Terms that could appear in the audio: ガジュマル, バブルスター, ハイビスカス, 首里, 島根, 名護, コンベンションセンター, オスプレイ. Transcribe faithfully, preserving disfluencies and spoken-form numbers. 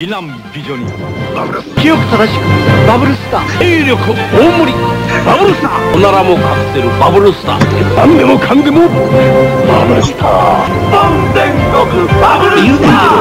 美男美女にバブルス、清く正しくバブルスター、精力大盛りバブルスター、おならも隠せるバブルスター、何でもかんでもバブルスター、万全国バブルスター。